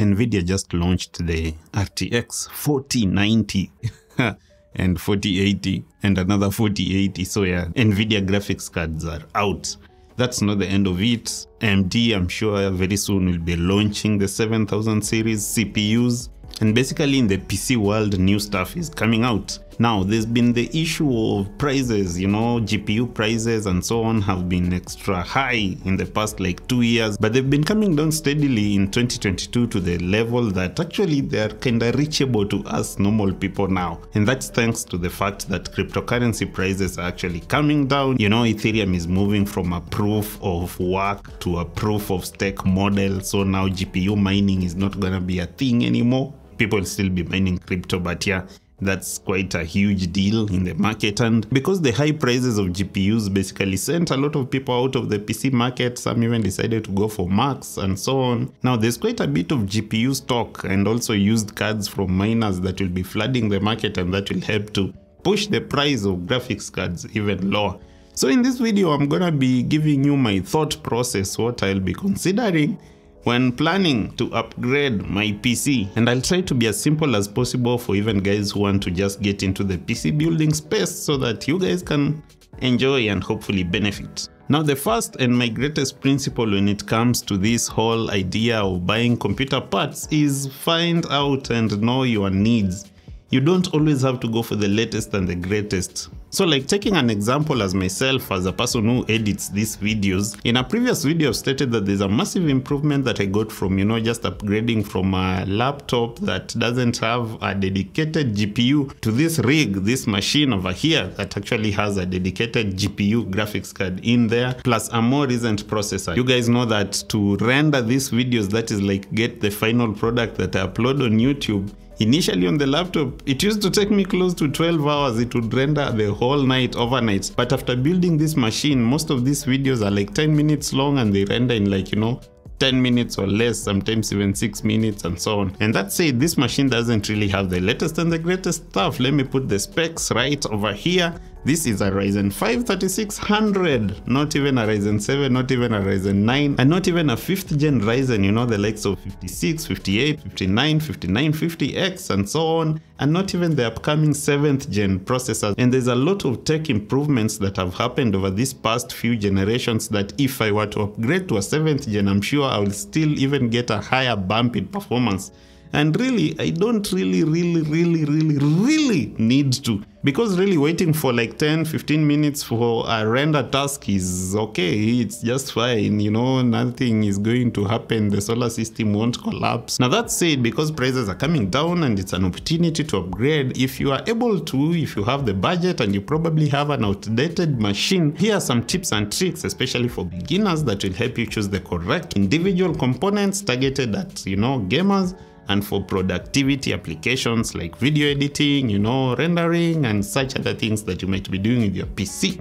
Nvidia just launched the RTX 4090 and 4080 and another 4080. So yeah, Nvidia graphics cards are out. That's not the end of it. AMD, I'm sure very soon will be launching the 7000 series CPUs. And basically in the PC world, new stuff is coming out. Now, there's been the issue of prices, you know, GPU prices and so on have been extra high in the past like 2 years, but they've been coming down steadily in 2022 to the level that actually they're kind of reachable to us normal people now. And that's thanks to the fact that cryptocurrency prices are actually coming down. You know, Ethereum is moving from a proof of work to a proof of stake model. So now GPU mining is not going to be a thing anymore. People will still be mining crypto, but yeah, that's quite a huge deal in the market. And because the high prices of GPUs basically sent a lot of people out of the PC market, some even decided to go for Macs and so on. Now there's quite a bit of GPU stock and also used cards from miners that will be flooding the market, and that will help to push the price of graphics cards even lower. So in this video, I'm gonna be giving you my thought process, what I'll be considering when planning to upgrade my PC, and I'll try to be as simple as possible for even guys who want to just get into the PC building space so that you guys can enjoy and hopefully benefit. Now, the first and my greatest principle when it comes to this whole idea of buying computer parts is find out and know your needs. You don't always have to go for the latest and the greatest. So like taking an example as myself, as a person who edits these videos, in a previous video I've stated that there's a massive improvement that I got from, you know, just upgrading from a laptop that doesn't have a dedicated GPU to this rig, this machine over here that actually has a dedicated GPU graphics card in there, plus a more recent processor. You guys know that to render these videos, that is like get the final product that I upload on YouTube, initially on the laptop, it used to take me close to 12 hours. It would render the whole night overnight. But after building this machine, most of these videos are like 10 minutes long and they render in like, you know, 10 minutes or less, sometimes even 6 minutes and so on. And that's it. This machine doesn't really have the latest and the greatest stuff. Let me put the specs right over here. This is a Ryzen 5 3600, not even a Ryzen 7, not even a Ryzen 9, and not even a 5th gen Ryzen, you know, the likes of 56, 58, 59, 5950X and so on, and not even the upcoming 7th gen processors. And there's a lot of tech improvements that have happened over these past few generations that if I were to upgrade to a 7th gen, I'm sure I will still even get a higher bump in performance. And really, I don't really need to, because really waiting for like 10-15 minutes for a render task is okay. It's just fine, you know, nothing is going to happen. The solar system won't collapse. Now that said, because prices are coming down and it's an opportunity to upgrade, if you are able to, if you have the budget and you probably have an outdated machine, here are some tips and tricks, especially for beginners, that will help you choose the correct individual components targeted at, you know, gamers, and for productivity applications like video editing, you know, rendering and such other things that you might be doing with your PC.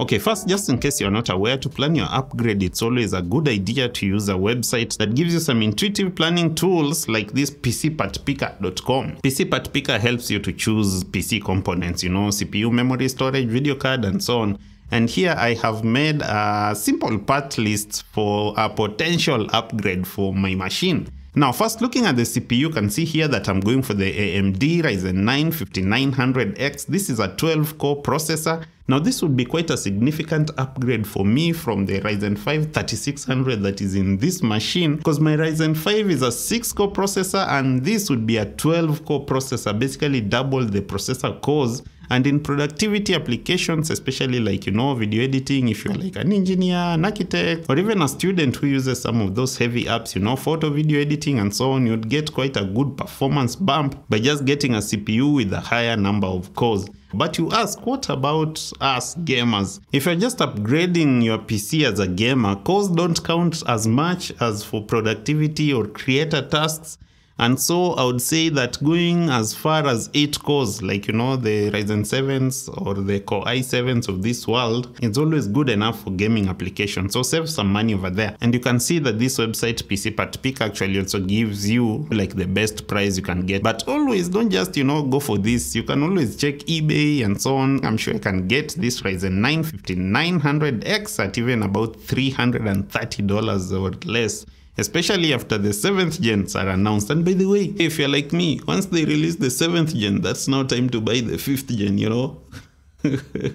Okay, first, just in case you're not aware, to plan your upgrade, it's always a good idea to use a website that gives you some intuitive planning tools like this PCPartPicker.com. PCPartPicker helps you to choose PC components, you know, CPU, memory, storage, video card, and so on. And here I have made a simple part list for a potential upgrade for my machine. Now, first looking at the CPU, you can see here that I'm going for the AMD Ryzen 9 5900X. This is a 12-core processor. Now, this would be quite a significant upgrade for me from the Ryzen 5 3600 that is in this machine, because my Ryzen 5 is a 6-core processor and this would be a 12-core processor, basically double the processor cores. And in productivity applications, especially like, you know, video editing, if you're like an engineer, an architect, or even a student who uses some of those heavy apps, you know, photo, video editing, and so on, you'd get quite a good performance bump by just getting a CPU with a higher number of cores. But you ask, what about us gamers? If you're just upgrading your PC as a gamer, cores don't count as much as for productivity or creator tasks. And so I would say that going as far as 8 cores, like, you know, the Ryzen 7s or the Core i7s of this world, it's always good enough for gaming applications. So save some money over there. And you can see that this website PCPartPicker actually also gives you like the best price you can get. But always don't just, you know, go for this. You can always check eBay and so on. I'm sure I can get this Ryzen 9 5900X at even about $330 or less, especially after the 7th gens are announced. And by the way, if you're like me, once they release the 7th gen, that's now time to buy the 5th gen, you know.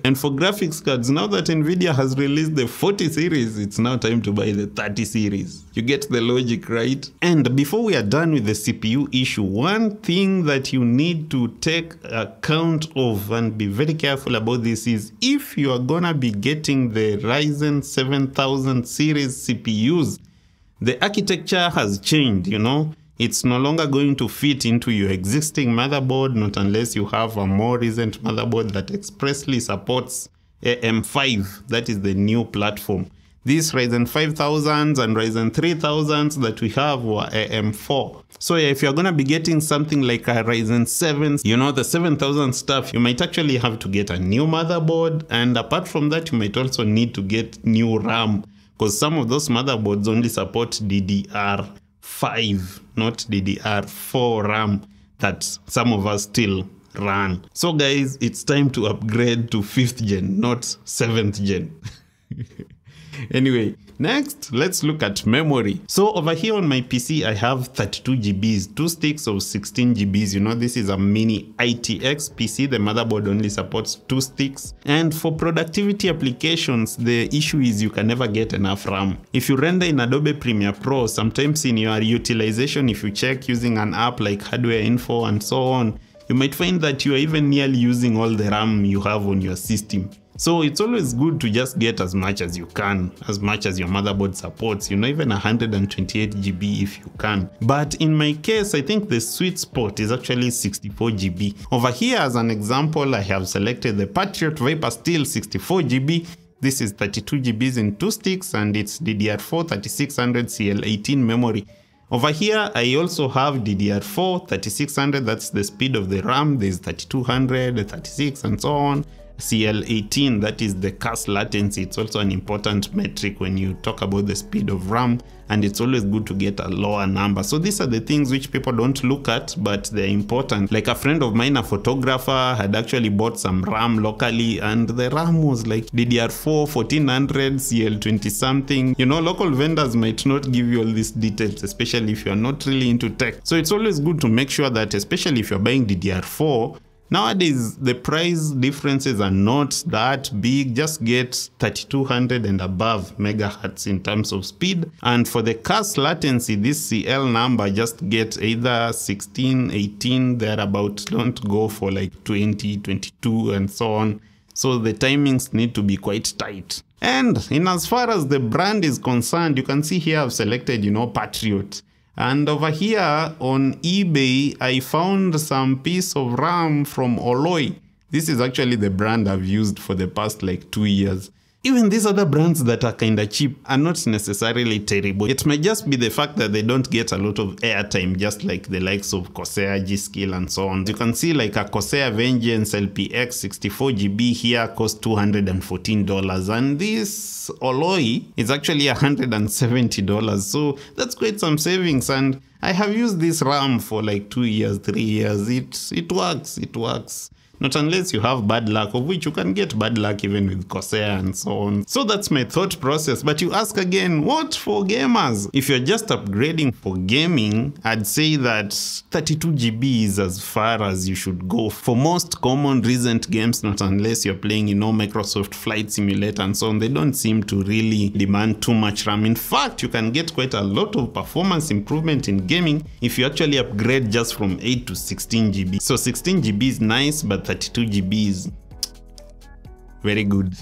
And for graphics cards, now that Nvidia has released the 40 series, it's now time to buy the 30 series. You get the logic, right? And before we are done with the CPU issue, one thing that you need to take account of and be very careful about this is if you are gonna be getting the Ryzen 7000 series CPUs, the architecture has changed, you know. It's no longer going to fit into your existing motherboard, not unless you have a more recent motherboard that expressly supports AM5. That is the new platform. These Ryzen 5000s and Ryzen 3000s that we have were AM4. So yeah, if you're gonna be getting something like a Ryzen 7, you know, the 7000 stuff, you might actually have to get a new motherboard. And apart from that, you might also need to get new RAM, because some of those motherboards only support DDR5, not DDR4 RAM that some of us still run. So guys, it's time to upgrade to 5th gen, not 7th gen. Anyway, next, let's look at memory. So over here on my PC, I have 32 GBs, 2 sticks of 16 GBs. You know, this is a mini ITX PC. The motherboard only supports 2 sticks. And for productivity applications, the issue is you can never get enough RAM. If you render in Adobe Premiere Pro, sometimes in your utilization, if you check using an app like Hardware Info and so on, you might find that you are even nearly using all the RAM you have on your system. So it's always good to just get as much as you can, as much as your motherboard supports, you know, even 128 GB if you can. But in my case, I think the sweet spot is actually 64 GB. Over here, as an example, I have selected the Patriot Viper Steel 64 GB. This is 32 GBs in 2 sticks and it's DDR4 3600 CL18 memory. Over here, I also have DDR4 3600, that's the speed of the RAM. There's 3200, 36 and so on. CL18, that is the CAS latency. It's also an important metric when you talk about the speed of RAM, and it's always good to get a lower number. So these are the things which people don't look at, but they're important. Like a friend of mine, a photographer, had actually bought some RAM locally, and the RAM was like DDR4 1400 CL20 something. You know, local vendors might not give you all these details, especially if you're not really into tech. So it's always good to make sure that, especially if you're buying DDR4, nowadays, the price differences are not that big. Just get 3200 and above megahertz in terms of speed. And for the CAS latency, this CL number, just get either 16, 18, thereabout. Don't go for like 20, 22 and so on. So the timings need to be quite tight. And in as far as the brand is concerned, you can see here I've selected, you know, Patriot. And over here on eBay, I found some piece of RAM from Oloy. This is actually the brand I've used for the past like 2 years. Even these other brands that are kind of cheap are not necessarily terrible. It may just be the fact that they don't get a lot of airtime, just like the likes of Corsair, G-Skill and so on. You can see like a Corsair Vengeance LPX 64 GB here costs $214, and this Oloy is actually $170. So that's quite some savings, and I have used this RAM for like 2 years, 3 years. It works. Not unless you have bad luck, of which you can get bad luck even with Corsair and so on. So that's my thought process. But you ask again, what for gamers? If you're just upgrading for gaming, I'd say that 32 GB is as far as you should go. For most common recent games, not unless you're playing, you know, Microsoft Flight Simulator and so on, they don't seem to really demand too much RAM. In fact, you can get quite a lot of performance improvement in gaming if you actually upgrade just from 8 to 16 GB. So 16 GB is nice, but 32 GB is very good.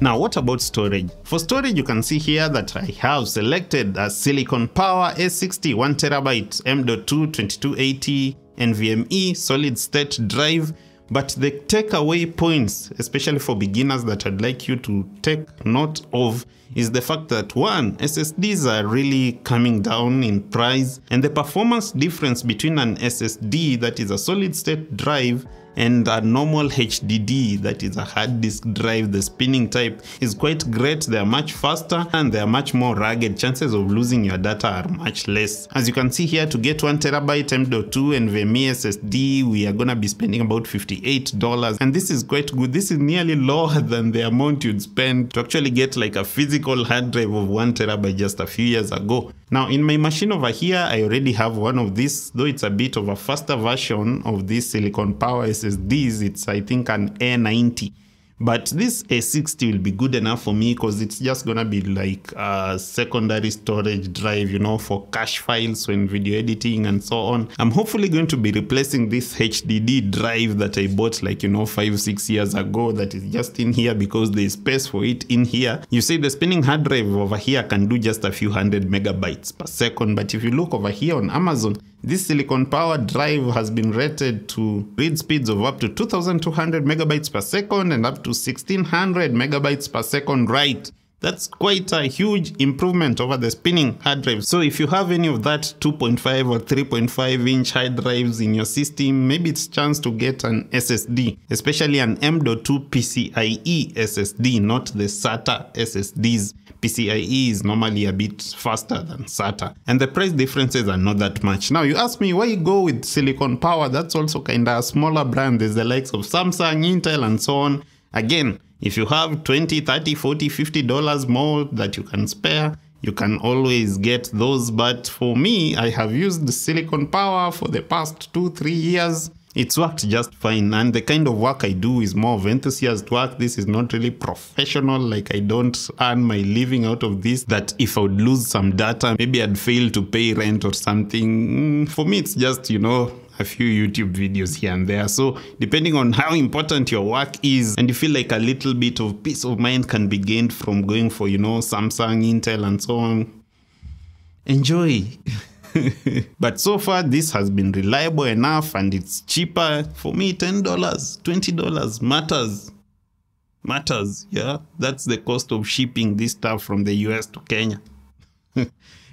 Now, what about storage? For storage, you can see here that I have selected a Silicon Power A60 1TB M.2 2280 NVMe solid state drive. But the takeaway points, especially for beginners, that I'd like you to take note of is the fact that one, SSDs are really coming down in price, and the performance difference between an SSD that is a solid state drive and a normal HDD that is a hard disk drive, the spinning type, is quite great. They are much faster and they are much more rugged. Chances of losing your data are much less. As you can see here, to get 1TB M.2 NVMe SSD, we are gonna be spending about $58, and this is quite good. This is nearly lower than the amount you'd spend to actually get like a physical hard drive of 1TB just a few years ago. Now in my machine over here, I already have one of these, though it's a bit of a faster version of this Silicon Power SSDs. It's I think an A90, but this A60 will be good enough for me because it's just gonna be like a secondary storage drive, you know, for cache files when video editing and so on. I'm hopefully going to be replacing this HDD drive that I bought like, you know, 5-6 years ago that is just in here because there's space for it in here. You see the spinning hard drive over here can do just a few 100 megabytes per second, but if you look over here on Amazon, this Silicon Power drive has been rated to read speeds of up to 2200 megabytes per second and up to 1600 megabytes per second write. That's quite a huge improvement over the spinning hard drive. So if you have any of that 2.5 or 3.5 inch hard drives in your system, maybe it's chance to get an SSD, especially an M.2 PCIe SSD, not the SATA SSDs. PCIe is normally a bit faster than SATA, and the price differences are not that much. Now you ask me why you go with Silicon Power, that's also kind of a smaller brand. There's the likes of Samsung, Intel and so on. Again, if you have $20, $30, $40, $50 more that you can spare, you can always get those. But for me, I have used Silicon Power for the past 2-3 years. It's worked just fine, and the kind of work I do is more of enthusiast work. This is not really professional, like I don't earn my living out of this, that if I would lose some data, maybe I'd fail to pay rent or something. For me, it's just, you know, a few YouTube videos here and there. So depending on how important your work is and you feel like a little bit of peace of mind can be gained from going for, you know, Samsung, Intel and so on, enjoy. But so far this has been reliable enough and it's cheaper. For me, $10, $20 matters. Yeah, that's the cost of shipping this stuff from the US to Kenya.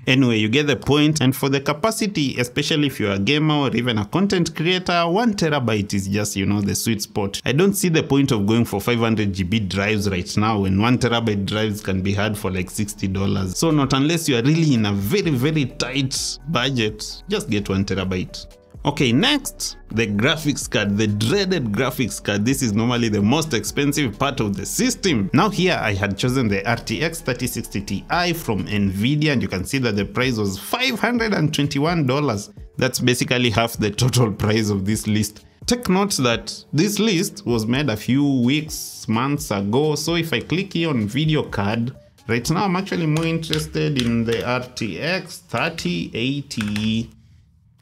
Anyway, you get the point. And for the capacity, especially if you're a gamer or even a content creator, 1TB is just, you know, the sweet spot. I don't see the point of going for 500GB drives right now when 1TB drives can be had for like $60. So not unless you are really in a very tight budget, just get 1TB. Okay, next, the graphics card, the dreaded graphics card. This is normally the most expensive part of the system. Now here I had chosen the RTX 3060 Ti from Nvidia, and you can see that the price was $521. That's basically half the total price of this list. Take note that this list was made a few weeks, months ago. So if I click here on video card, right now I'm actually more interested in the RTX 3080.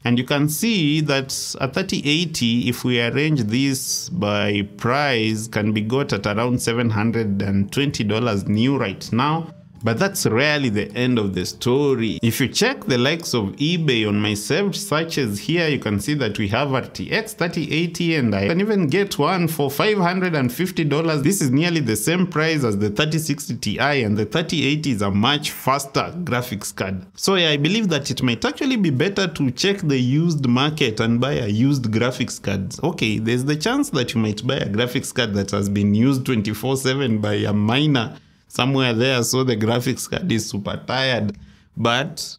And you can see that a 3080, if we arrange this by price, can be got at around $720 new right now. But that's rarely the end of the story. If you check the likes of eBay on my saved searches here, you can see that we have RTX 3080, and I can even get one for $550. This is nearly the same price as the 3060 Ti, and the 3080 is a much faster graphics card. So yeah, I believe that it might actually be better to check the used market and buy a used graphics card. Okay, there's the chance that you might buy a graphics card that has been used 24/7 by a miner somewhere there, so the graphics card is super tired. But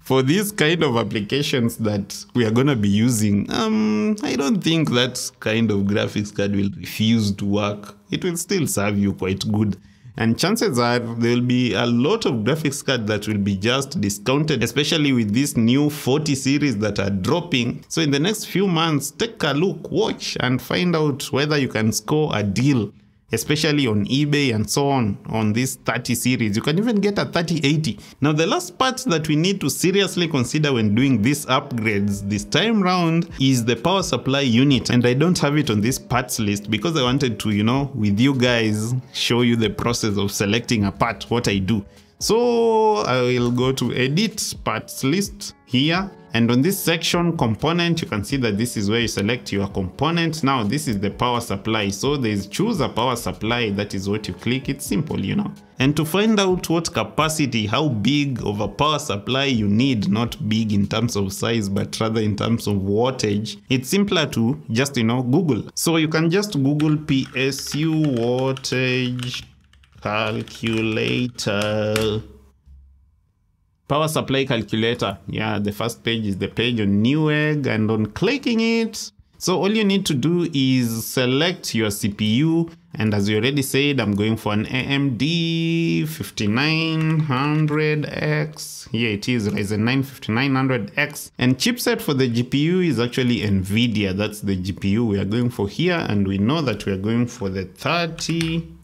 for these kind of applications that we are gonna be using, I don't think that kind of graphics card will refuse to work. It will still serve you quite good. And chances are there will be a lot of graphics cards that will be just discounted, especially with this new 40 series that are dropping. So in the next few months, take a look, watch, and find out whether you can score a deal, especially on eBay and so on this 30 series. You can even get a 3080. Now the last part that we need to seriously consider when doing these upgrades this time round is the power supply unit. And I don't have it on this parts list because I wanted to, you know, with you guys, show you the process of selecting a part, what I do. So I will go to edit parts list here, and on this section component, you can see that this is where you select your component. Now this is the power supply, so there is choose a power supply, that is what you click. It's simple, you know. And to find out what capacity, how big of a power supply you need, not big in terms of size but rather in terms of wattage, it's simpler to just, you know, Google. So you can just Google PSU wattage calculator, power supply calculator. Yeah, the first page is the page on Newegg, and on clicking it, so all you need to do is select your CPU, and as you already said, I'm going for an AMD 5900X. Here it is, Ryzen 9 5900X, and chipset for the GPU is actually Nvidia. That's the GPU we are going for here, and we know that we are going for the 3080.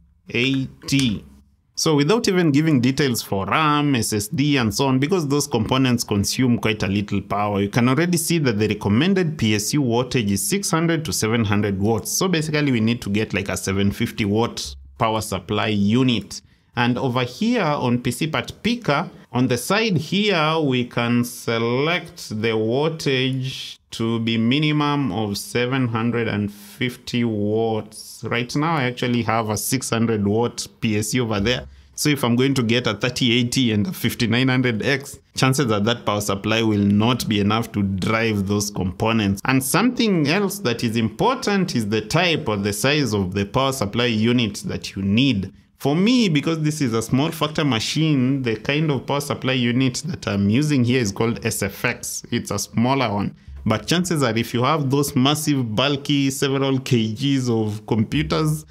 So without even giving details for RAM, SSD and so on, because those components consume quite a little power, you can already see that the recommended PSU wattage is 600 to 700 watts. So basically we need to get like a 750 watt power supply unit. And over here on PCPartPicker, on the side here, we can select the wattage to be minimum of 750 watts. Right now, I actually have a 600 watt PSU over there. So if I'm going to get a 3080 and a 5900X, chances are that power supply will not be enough to drive those components. And something else that is important is the type or the size of the power supply unit that you need. For me, because this is a small factor machine, the kind of power supply unit that I'm using here is called SFX. It's a smaller one. But chances are if you have those massive, bulky, several kgs of computers,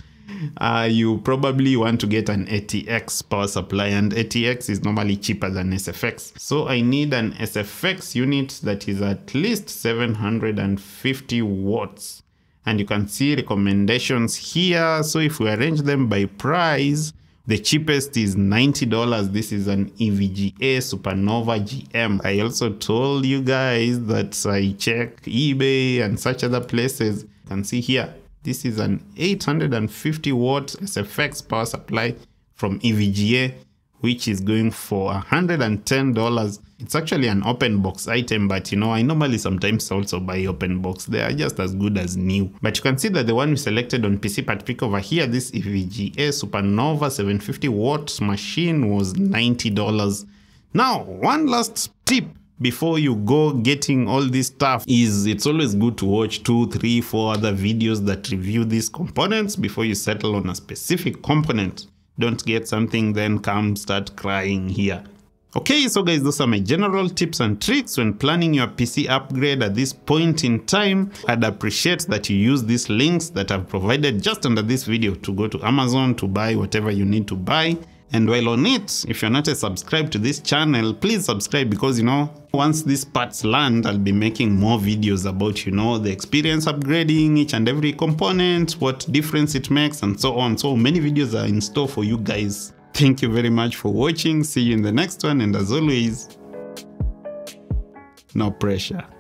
you probably want to get an ATX power supply, and ATX is normally cheaper than SFX. So I need an SFX unit that is at least 750 watts. And you can see recommendations here. So if we arrange them by price, the cheapest is $90. This is an EVGA Supernova GM. I also told you guys that I check eBay and such other places. You can see here, this is an 850 watt SFX power supply from EVGA, which is going for $110. It's actually an open box item, but you know, I normally sometimes also buy open box. They are just as good as new. But you can see that the one we selected on PCPartPicker over here, this EVGA Supernova 750 watt machine, was $90. Now, one last tip before you go getting all this stuff is it's always good to watch 2, 3, 4 other videos that review these components before you settle on a specific component. Don't get something, then come start crying here. Okay, so guys, those are my general tips and tricks when planning your PC upgrade at this point in time. I'd appreciate that you use these links that I've provided just under this video to go to Amazon to buy whatever you need to buy. And while on it, if you're not a subscribe to this channel, please subscribe, because, you know, once these parts land, I'll be making more videos about, you know, the experience upgrading each and every component, what difference it makes and so on. So many videos are in store for you guys. Thank you very much for watching. See you in the next one. And as always, no pressure.